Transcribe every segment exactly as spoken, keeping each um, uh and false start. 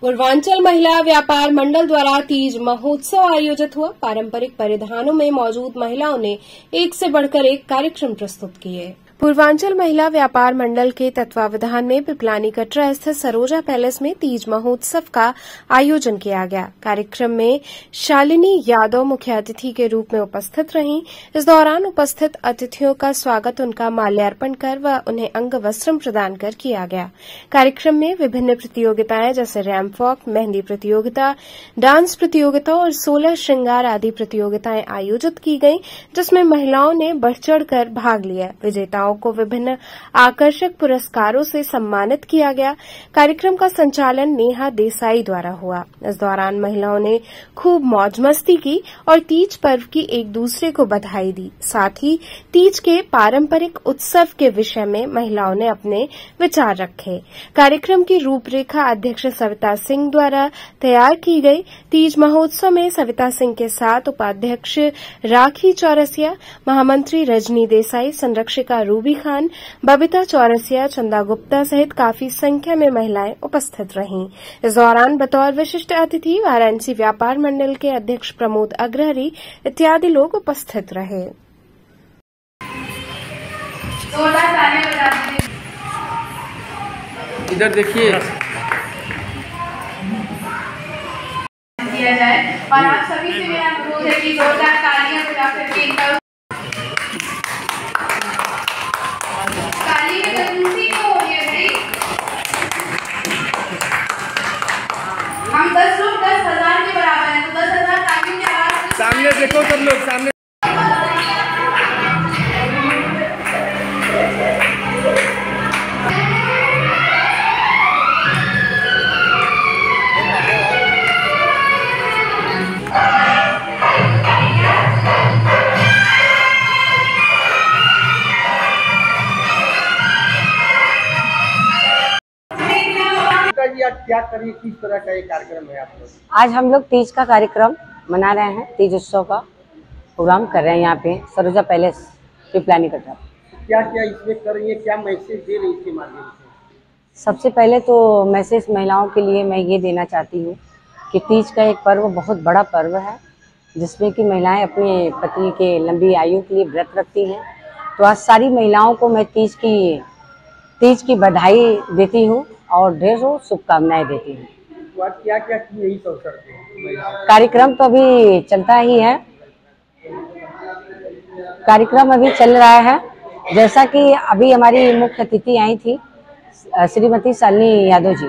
पूर्वांचल महिला व्यापार मंडल द्वारा तीज महोत्सव आयोजित हुआ। पारंपरिक परिधानों में मौजूद महिलाओं ने एक से बढ़कर एक कार्यक्रम प्रस्तुत किए। पूर्वांचल महिला व्यापार मंडल के तत्वावधान में पिपलानी कटरा स्थित सरोजा पैलेस में तीज महोत्सव का आयोजन किया गया। कार्यक्रम में शालिनी यादव मुख्य अतिथि के रूप में उपस्थित रहीं। इस दौरान उपस्थित अतिथियों का स्वागत, उनका माल्यार्पण कर व उन्हें अंगवस्त्रम प्रदान कर किया गया। कार्यक्रम में विभिन्न प्रतियोगिताएं जैसे रैंप वॉक, मेहंदी प्रतियोगिता, डांस प्रतियोगिता और सोलह श्रृंगार आदि प्रतियोगिताएं आयोजित की गई, जिसमें महिलाओं ने बढ़ चढ़ कर भाग लिया। विजेताओं को विभिन्न आकर्षक पुरस्कारों से सम्मानित किया गया। कार्यक्रम का संचालन नेहा देसाई द्वारा हुआ। इस दौरान महिलाओं ने खूब मौज मस्ती की और तीज पर्व की एक दूसरे को बधाई दी। साथ ही तीज के पारंपरिक उत्सव के विषय में महिलाओं ने अपने विचार रखे। कार्यक्रम की रूपरेखा अध्यक्ष सविता सिंह द्वारा तैयार की गई। तीज महोत्सव में सविता सिंह के साथ उपाध्यक्ष राखी चौरसिया, महामंत्री रजनी देसाई, संरक्षिका रूबी खान, बबिता चौरसिया, चंदा गुप्ता सहित काफी संख्या में महिलाएं उपस्थित रहीं। इस दौरान बतौर विशिष्ट अतिथि वाराणसी व्यापार मंडल के अध्यक्ष प्रमोद अग्रहरी इत्यादि लोग उपस्थित रहे। इधर देखिए किया जाए और आप सभी से मेरा अनुरोध है कि जोरदार तालियां बजाकर के सामने देखो सब लोग सामने। क्या करिए, किस तरह का ये कार्यक्रम है आप लोग? आज हम लोग तीज का कार्यक्रम मना रहे हैं, तीज उत्सव का प्रोग्राम कर रहे हैं यहाँ पे सरोजा पैलेस पिपलानी कटरा। क्या क्या इसमें कर रही है, क्या मैसेज दे रही है इसके माध्यम से? सबसे पहले तो मैसेज महिलाओं के लिए मैं ये देना चाहती हूँ कि तीज का एक पर्व बहुत बड़ा पर्व है, जिसमें कि महिलाएँ अपने पति के लंबी आयु के लिए व्रत रखती हैं। तो आज सारी महिलाओं को मैं तीज की तीज की बधाई देती हूँ और ढेरों शुभकामनाएं देती हूँ। क्या क्या यही कार्यक्रम तो अभी चलता ही है, कार्यक्रम अभी चल रहा है। जैसा कि अभी हमारी मुख्य अतिथि आई थी श्रीमती शालिनी यादव जी,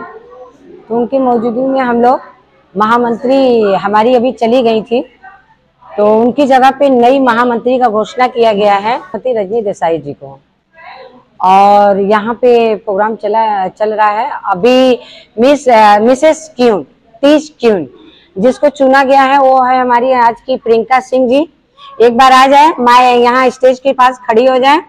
तो उनकी मौजूदगी में हम लोग महामंत्री हमारी अभी चली गई थी, तो उनकी जगह पे नई महामंत्री का घोषणा किया गया है श्रीमती रजनी देसाई जी को। और यहाँ पे प्रोग्राम चला चल रहा है। अभी miss mrs queen Teej queen जिसको चुना गया है वो है हमारी आज की प्रियंका सिंह जी। एक बार आ जाए, मैं यहाँ स्टेज के पास खड़ी हो जाए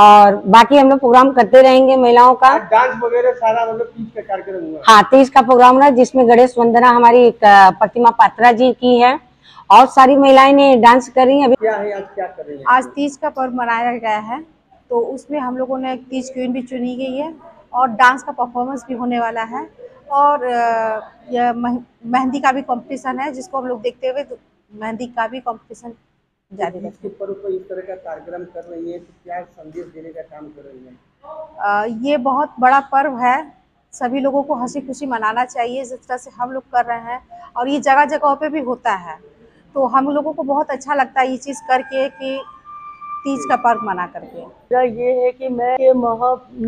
और बाकी हम लोग प्रोग्राम करते रहेंगे महिलाओं का। डांस वगैरह सारा मतलब तीज का कार्यक्रम हुआ। हाँ, तीज का प्रोग्राम रहा, जिसमें गणेश वंदना हमारी प्रतिमा पात्रा जी की है और सारी महिलाएं ने डांस कर रही है। अभी क्या है आज, क्या कर रही है? आज तीज का पर्व मनाया गया है, तो उसमें हम लोगों ने तीज क्वीन भी चुनी गई है और डांस का परफॉर्मेंस भी होने वाला है और यह मेहंदी का भी कंपटीशन है, जिसको हम लोग देखते हुए तो मेहंदी का भी कंपटीशन जारी है। इसके पर्व पर इस तरह का कार्यक्रम कर रही है तो क्या संदेश देने का काम कर रही है? ये बहुत बड़ा पर्व है, सभी लोगों को हंसी खुशी मनाना चाहिए जिस तरह से हम लोग कर रहे हैं, और ये जगह जगहों पर भी होता है, तो हम लोगों को बहुत अच्छा लगता है ये चीज़ करके कि तीज का पर्व मना करके। ये है कि मैं के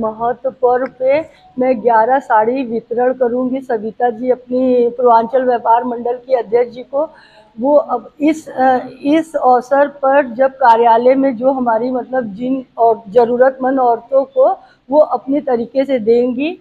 महत्व पर्व पे मैं ग्यारह साड़ी वितरण करूंगी। सविता जी अपनी पूर्वांचल व्यापार मंडल की अध्यक्ष जी को वो अब इस इस अवसर पर जब कार्यालय में जो हमारी मतलब जिन और ज़रूरतमंद औरतों को वो अपने तरीके से देंगी।